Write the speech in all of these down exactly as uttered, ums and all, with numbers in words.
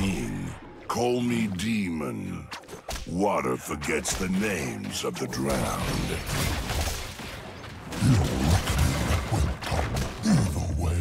nineteen. Call me demon. Water forgets the names of the drowned. You will come either way.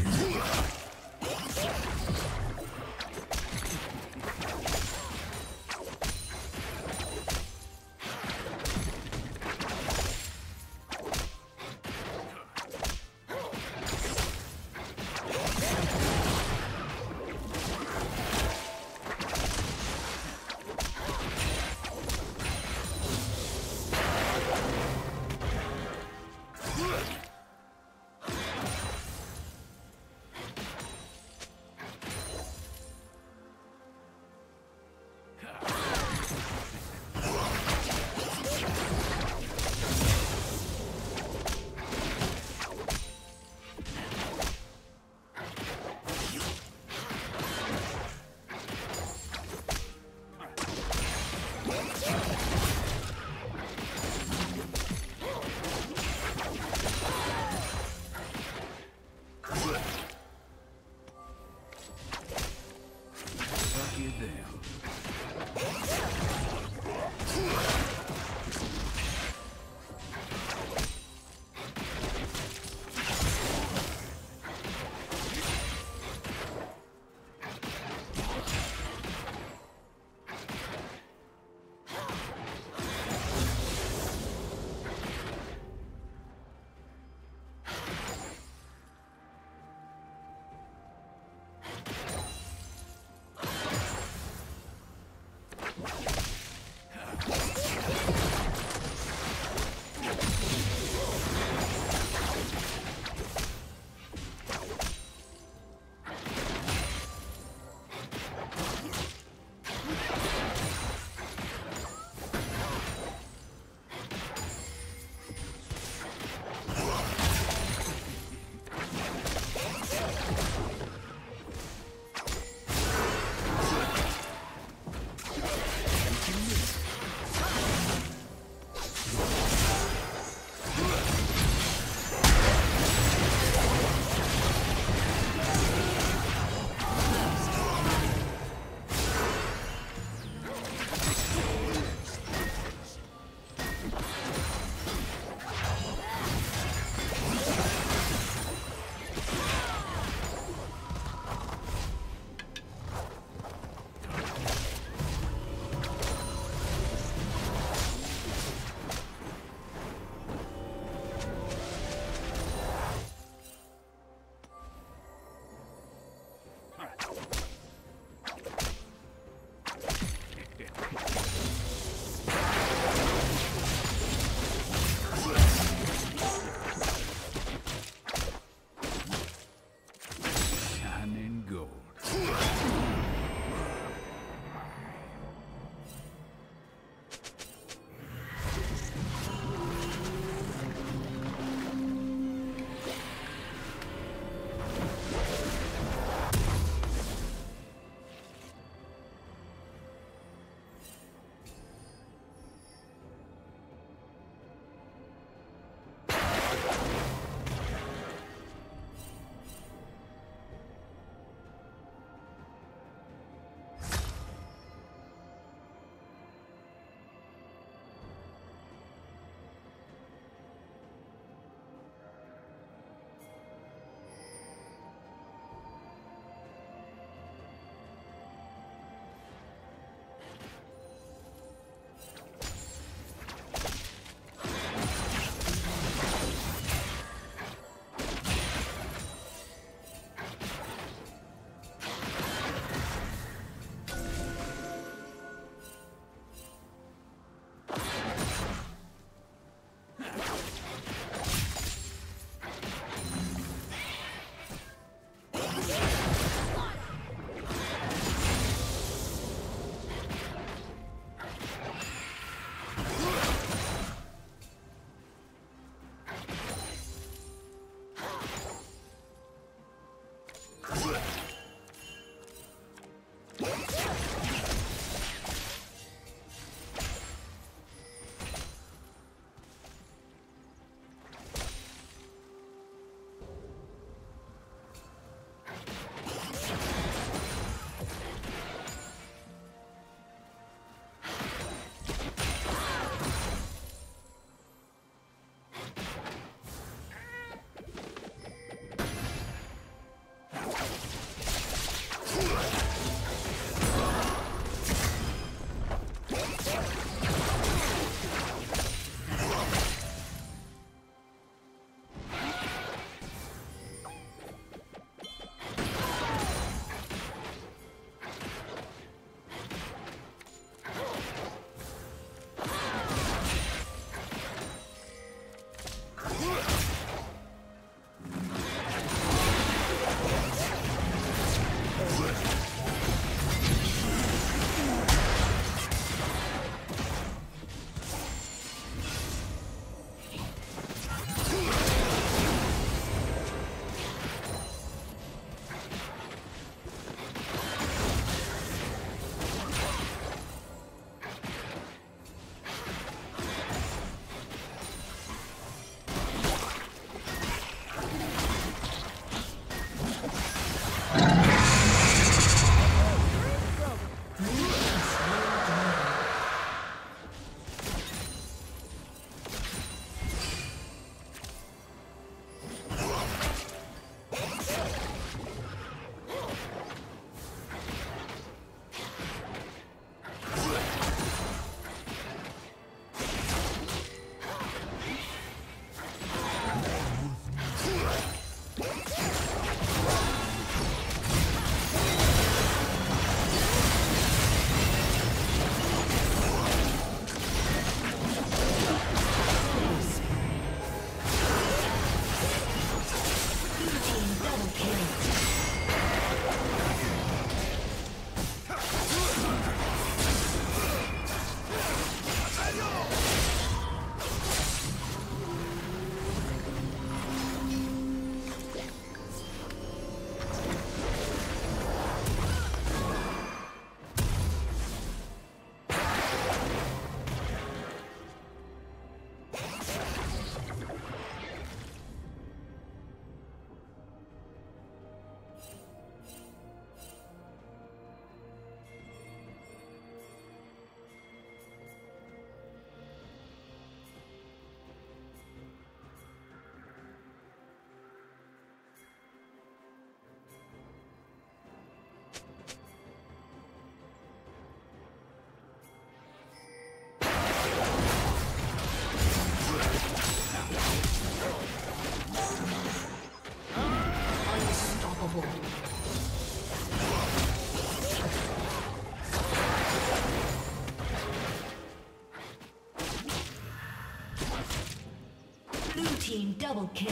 team double kill.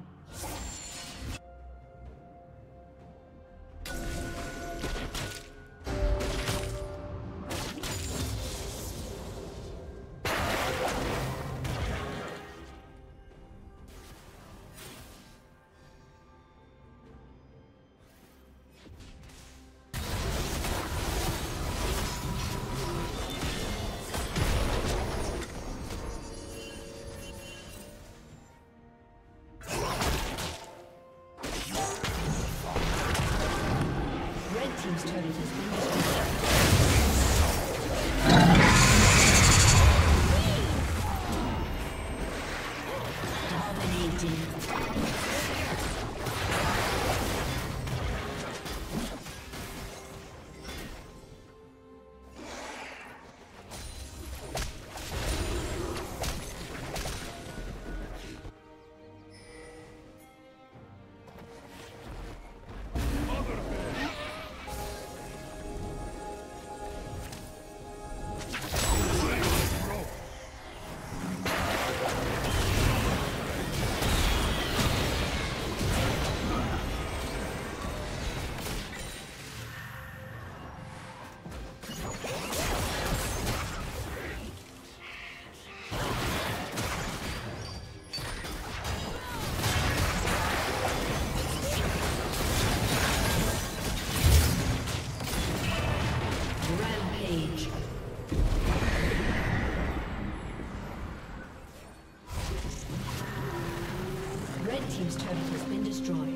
team's turret has been destroyed.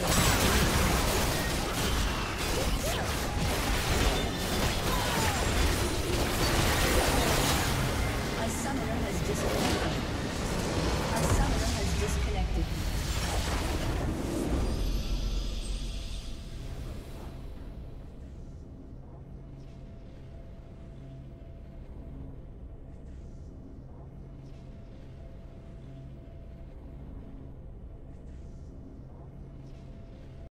Let's go.